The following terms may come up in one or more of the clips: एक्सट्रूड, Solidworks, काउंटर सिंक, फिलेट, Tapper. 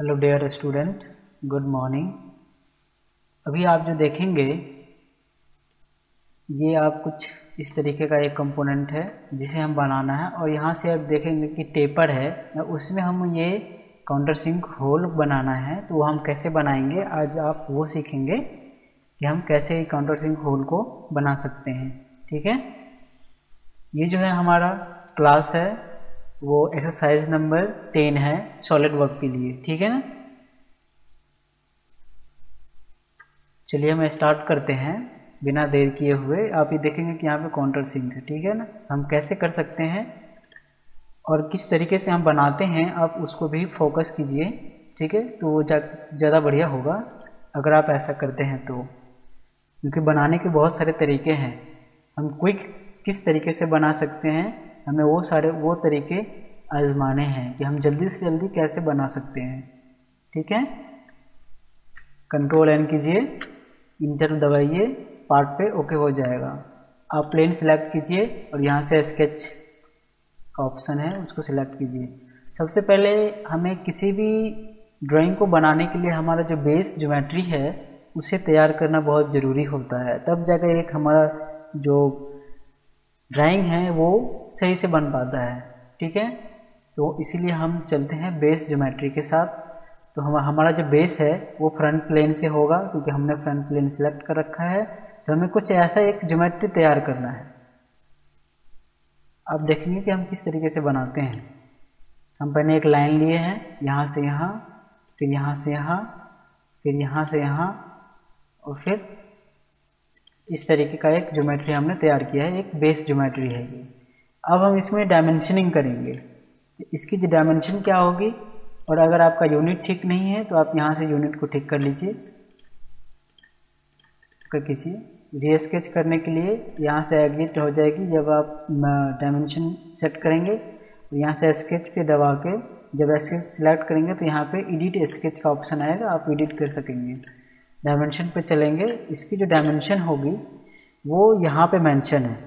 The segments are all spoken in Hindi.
Hello dear student, good morning. अभी आप जो देखेंगे ये आप कुछ इस तरीके का एक कंपोनेंट है जिसे हम बनाना है। और यहाँ से आप देखेंगे कि टेपर है, उसमें हम ये काउंटर सिंक होल बनाना है। तो हम कैसे बनाएंगे आज आप वो सीखेंगे कि हम कैसे काउंटर सिंक होल को बना सकते हैं। ठीक है, ये जो है हमारा क्लास है वो एक्सरसाइज नंबर 10 है सॉलिड वर्क के लिए। ठीक है ना, चलिए हम स्टार्ट करते हैं बिना देर किए हुए। आप ये देखेंगे कि यहाँ पे काउंटर सिंक है। ठीक है ना, हम कैसे कर सकते हैं और किस तरीके से हम बनाते हैं आप उसको भी फोकस कीजिए। ठीक है, तो वो ज़्यादा बढ़िया होगा अगर आप ऐसा करते हैं तो, क्योंकि बनाने के बहुत सारे तरीके हैं। हम क्विक किस तरीके से बना सकते हैं, हमें वो तरीके आजमाने हैं कि हम जल्दी से जल्दी कैसे बना सकते हैं। ठीक है, कंट्रोल एन कीजिए, इंटर दबाइए, पार्ट पे ओके हो जाएगा। आप प्लेन सिलेक्ट कीजिए और यहाँ से स्केच का ऑप्शन है उसको सिलेक्ट कीजिए। सबसे पहले हमें किसी भी ड्राइंग को बनाने के लिए हमारा जो बेस ज्योमेट्री है उसे तैयार करना बहुत ज़रूरी होता है, तब जाकर एक हमारा जो ड्राइंग है वो सही से बन पाता है। ठीक है, तो इसीलिए हम चलते हैं बेस ज्योमेट्री के साथ। तो हमारा जो बेस है वो फ्रंट प्लेन से होगा क्योंकि हमने फ्रंट प्लेन सिलेक्ट कर रखा है। तो हमें कुछ ऐसा एक ज्योमेट्री तैयार करना है। आप देखेंगे कि हम किस तरीके से बनाते हैं। हम पहले एक लाइन लिए हैं, यहाँ से यहाँ, फिर यहाँ से यहाँ, फिर यहाँ से यहाँ, और फिर इस तरीके का एक ज्योमेट्री हमने तैयार किया है, एक बेस ज्योमेट्री है ये। अब हम इसमें डायमेंशनिंग करेंगे, तो इसकी जो डायमेंशन क्या होगी, और अगर आपका यूनिट ठीक नहीं है तो आप यहाँ से यूनिट को ठीक कर लीजिए, कर कीजिए। री स्केच करने के लिए यहाँ से एग्जिट हो जाएगी जब आप डायमेंशन सेट करेंगे, और यहाँ से स्केच पे दबा के जब स्केच सिलेक्ट करेंगे तो यहाँ पे एडिट स्केच का ऑप्शन आएगा, आप एडिट कर सकेंगे। डायमेंशन पे चलेंगे, इसकी जो डायमेंशन होगी वो यहाँ पे मेंशन है।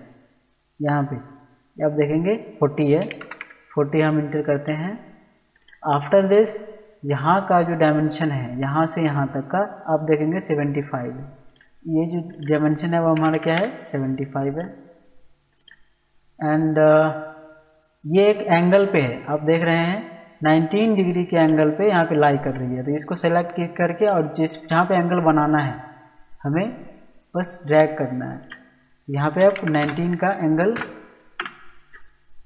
यहाँ पे आप देखेंगे 40 है, 40 हम इंटर करते हैं। आफ्टर दिस यहाँ का जो डायमेंशन है यहाँ से यहाँ तक का आप देखेंगे 75। ये जो डायमेंशन है वो हमारा क्या है, 75 है। एंड ये एक एंगल पे है, आप देख रहे हैं 19 डिग्री के एंगल पे यहाँ पे लाई कर रही है। तो इसको सेलेक्ट करके और जहाँ पे एंगल बनाना है हमें बस ड्रैग करना है। यहाँ पे आप 19 का एंगल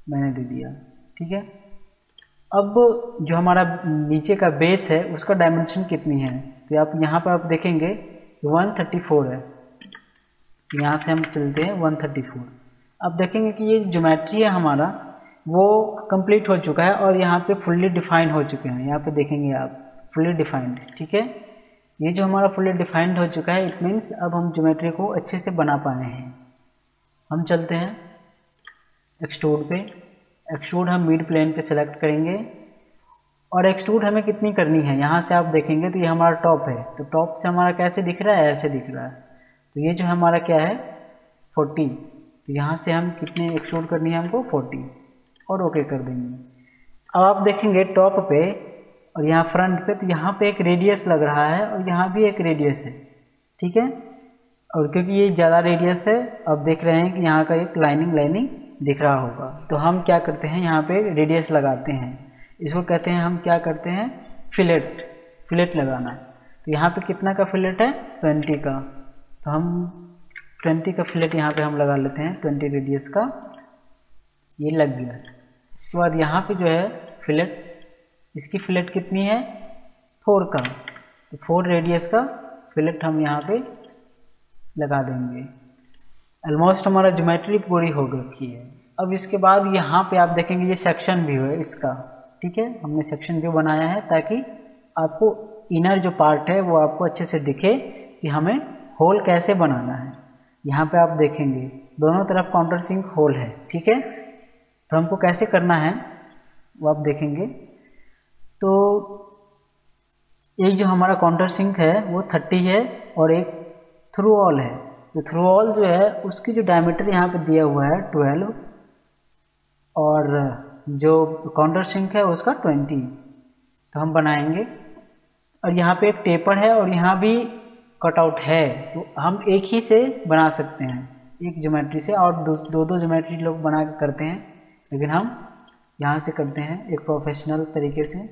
मैंने दे दिया। ठीक है, अब जो हमारा नीचे का बेस है उसका डायमेंशन कितनी है, तो आप यहाँ पे आप देखेंगे 134 है। यहाँ से हम चलते हैं 134। आप देखेंगे कि ये ज्योमेट्री है हमारा वो कंप्लीट हो चुका है और यहाँ पे फुल्ली डिफाइंड हो चुके हैं। यहाँ पे देखेंगे आप फुल्ली डिफाइंड। ठीक है, ये जो हमारा फुल्ली डिफाइंड हो चुका है, इट मीन्स अब हम ज्योमेट्री को अच्छे से बना पाए हैं। हम चलते हैं एक्सट्रूड पे। एक्सट्रूड हम मिड प्लेन पे सेलेक्ट करेंगे, और एक्सट्रूड हमें कितनी करनी है यहाँ से आप देखेंगे तो ये हमारा टॉप है। तो टॉप से हमारा कैसे दिख रहा है, ऐसे दिख रहा है। तो ये जो हमारा क्या है 40, तो यहाँ से हम कितने एक्सट्रूड करनी है हमको 40, और ओके कर देंगे। अब आप देखेंगे टॉप पे और यहाँ फ्रंट पे, तो यहाँ पे एक रेडियस लग रहा है और यहाँ भी एक रेडियस है। ठीक है, और क्योंकि ये ज़्यादा रेडियस है आप देख रहे हैं कि यहाँ का एक लाइनिंग दिख रहा होगा। तो हम क्या करते हैं यहाँ पे रेडियस लगाते हैं, इसको कहते हैं हम क्या करते हैं फिलेट लगाना। तो यहाँ पे कितना का फिलेट है, 20 का। तो हम 20 का फिलेट यहाँ पर हम लगा लेते हैं, 20 रेडियस का। ये लग गया। इसके बाद यहाँ पे जो है फिलेट, इसकी फिलेट कितनी है 4 का। तो 4 रेडियस का फिलेट हम यहाँ पे लगा देंगे। ऑलमोस्ट हमारा ज्योमेट्री पूरी हो गई है। अब इसके बाद यहाँ पे आप देखेंगे ये सेक्शन व्यू है इसका। ठीक है, हमने सेक्शन व्यू बनाया है ताकि आपको इनर जो पार्ट है वो आपको अच्छे से दिखे कि हमें होल कैसे बनाना है। यहाँ पे आप देखेंगे दोनों तरफ काउंटर सिंक होल है। ठीक है, तो हमको कैसे करना है वो आप देखेंगे। तो एक जो हमारा काउंटर सिंक है वो 30 है और एक थ्रू ऑल है। तो थ्रू ऑल जो है उसकी जो डायमीटर यहाँ पे दिया हुआ है 12, और जो काउंटर सिंक है उसका 20। तो हम बनाएंगे और यहाँ पे एक टेपर है और यहाँ भी कटआउट है, तो हम एक ही से बना सकते हैं, एक ज्योमेट्री से। और दो ज्योमेट्री लोग बना के करते हैं, लेकिन हम यहाँ से करते हैं एक प्रोफेशनल तरीके से।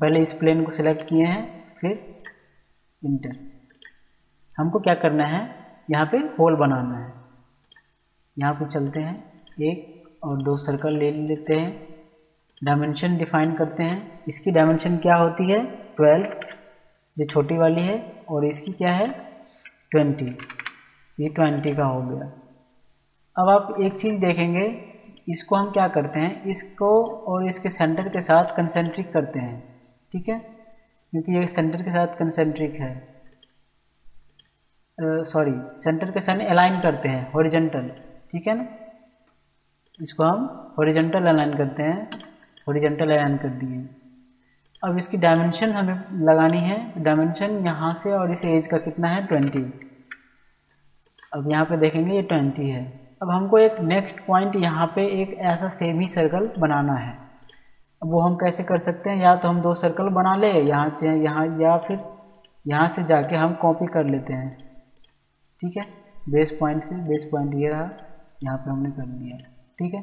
पहले इस प्लेन को सिलेक्ट किए हैं, फिर इंटर। हमको क्या करना है, यहाँ पे होल बनाना है। यहाँ पे चलते हैं, एक और दो सर्कल ले लेते हैं, डायमेंशन डिफाइन करते हैं। इसकी डायमेंशन क्या होती है, 12 जो छोटी वाली है, और इसकी क्या है 20, ये 20 का हो गया। अब आप एक चीज़ देखेंगे, इसको हम क्या करते हैं, इसको और इसके सेंटर के साथ कंसेंट्रिक करते हैं, ठीक है, क्योंकि ये सेंटर के साथ कंसेंट्रिक है, सॉरी सेंटर के साथ अलाइन करते हैं हॉरिजॉन्टल, ठीक है ना। इसको हम हॉरिजॉन्टल अलाइन करते हैं, हॉरिजॉन्टल अलाइन कर दिए। अब इसकी डायमेंशन हमें लगानी है, डायमेंशन यहाँ से और इस एज का कितना है 20। अब यहाँ पे देखेंगे ये 20 है। अब हमको एक नेक्स्ट पॉइंट यहाँ पे एक ऐसा सेम ही सर्कल बनाना है। अब वो हम कैसे कर सकते हैं, या तो हम दो सर्कल बना ले यहाँ से यहाँ, या फिर यहाँ से जाके हम कॉपी कर लेते हैं, ठीक है, बेस पॉइंट से। बेस पॉइंट ये रहा, यहाँ पे हमने कर दिया, ठीक है।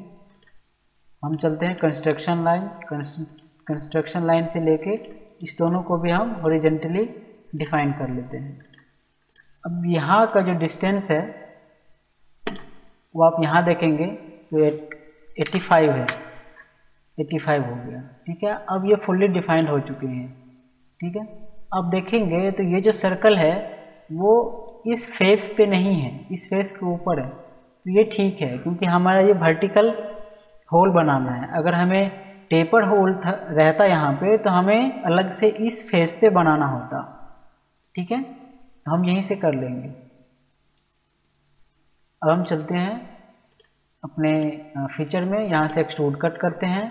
हम चलते हैं कंस्ट्रक्शन लाइन, कंस्ट्रक्शन लाइन से लेके इस दोनों को भी हम हॉरिजॉन्टली डिफाइन कर लेते हैं। अब यहाँ का जो डिस्टेंस है वो आप यहाँ देखेंगे तो 85 है, 85 हो गया, ठीक है। अब ये फुल्ली डिफाइंड हो चुके हैं, ठीक है। अब देखेंगे तो ये जो सर्कल है वो इस फेस पे नहीं है, इस फेस के ऊपर है, तो ये ठीक है, क्योंकि हमारा ये वर्टिकल होल बनाना है। अगर हमें टेपर होल रहता यहाँ पे तो हमें अलग से इस फेस पे बनाना होता, ठीक है, तो हम यहीं से कर लेंगे। अब हम चलते हैं अपने फीचर में, यहाँ से एक्सट्रूड कट करते हैं।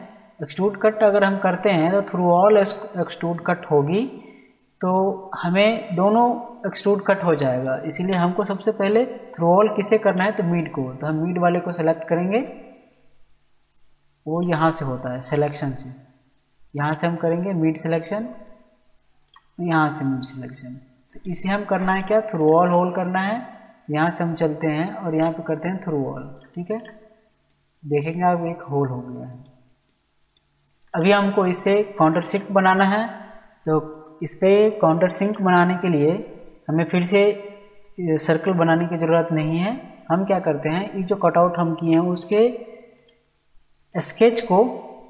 एक्सट्रूड कट अगर हम करते हैं तो थ्रू ऑल एक्सट्रूड कट होगी, तो हमें दोनों एक्सट्रूड कट हो जाएगा, इसीलिए हमको सबसे पहले थ्रू ऑल किसे करना है, तो मिड को। तो हम मिड वाले को सेलेक्ट करेंगे, वो यहाँ से होता है सिलेक्शन से, यहाँ से हम करेंगे मिड सिलेक्शन, यहाँ से मिड सिलेक्शन। तो इसे हम करना है क्या, थ्रू ऑल होल करना है। यहाँ से हम चलते हैं और यहाँ पे करते हैं थ्रू ऑल, ठीक है, देखेंगे अब एक होल हो गया है। अभी हमको इससे काउंटर सिंक बनाना है, तो इस पर काउंटर सिंक बनाने के लिए हमें फिर से सर्कल बनाने की ज़रूरत नहीं है। हम क्या करते हैं, ये जो कटआउट हम किए हैं उसके स्केच को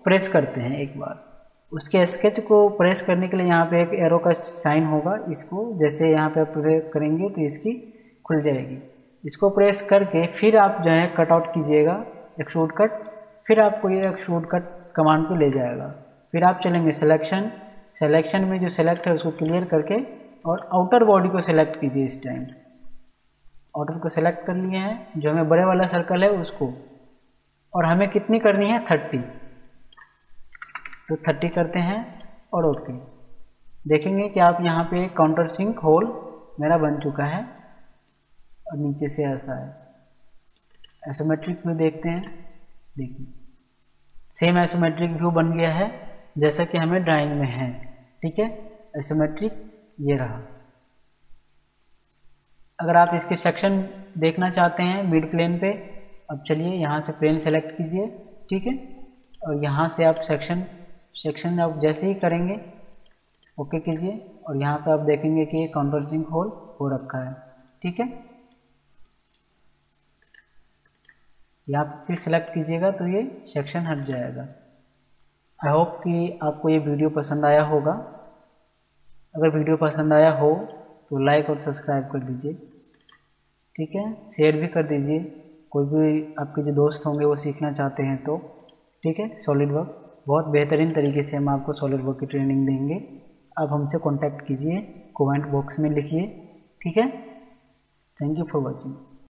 प्रेस करते हैं एक बार। उसके स्केच को प्रेस करने के लिए यहाँ पे एक एरो का साइन होगा, इसको जैसे यहाँ पे आप करेंगे तो इसकी खुल जाएगी। इसको प्रेस करके फिर आप जो है कटआउट कीजिएगा एक्सट्रूड कट, फिर आपको ये एक्सट्रूड कट कमांड को ले जाएगा। फिर आप चलेंगे सिलेक्शन, सिलेक्शन में जो सेलेक्ट है उसको क्लियर करके और आउटर बॉडी को सेलेक्ट कीजिए। इस टाइम आउटर को सेलेक्ट कर लिए हैं, जो हमें बड़े वाला सर्कल है उसको, और हमें कितनी करनी है 30, तो 30 करते हैं और ओके। देखेंगे कि आप यहाँ पे काउंटर सिंक होल मेरा बन चुका है, और नीचे से ऐसा है। एसोमेट्रिक में देखते हैं, देखिए सेम एसोमेट्रिक व्यू बन गया है जैसा कि हमें ड्राइंग में है, ठीक है। एसोमेट्रिक ये रहा। अगर आप इसके सेक्शन देखना चाहते हैं मिड प्लेन पे, अब चलिए यहाँ से प्लेन सेलेक्ट कीजिए, ठीक है, और यहाँ से आप सेक्शन आप जैसे ही करेंगे ओके कीजिए, और यहाँ पे आप देखेंगे कि काउंटरसिंक होल हो रखा है, ठीक है। या आप फिर सेलेक्ट कीजिएगा तो ये सेक्शन हट जाएगा। आई होप कि आपको ये वीडियो पसंद आया होगा। अगर वीडियो पसंद आया हो तो लाइक और सब्सक्राइब कर दीजिए, ठीक है, शेयर भी कर दीजिए, कोई भी आपके जो दोस्त होंगे वो सीखना चाहते हैं तो, ठीक है। सॉलिड वर्क बहुत बेहतरीन तरीके से हम आपको सॉलिड वर्क की ट्रेनिंग देंगे। आप हमसे कांटेक्ट कीजिए, कमेंट बॉक्स में लिखिए, ठीक है। Thank you for watching.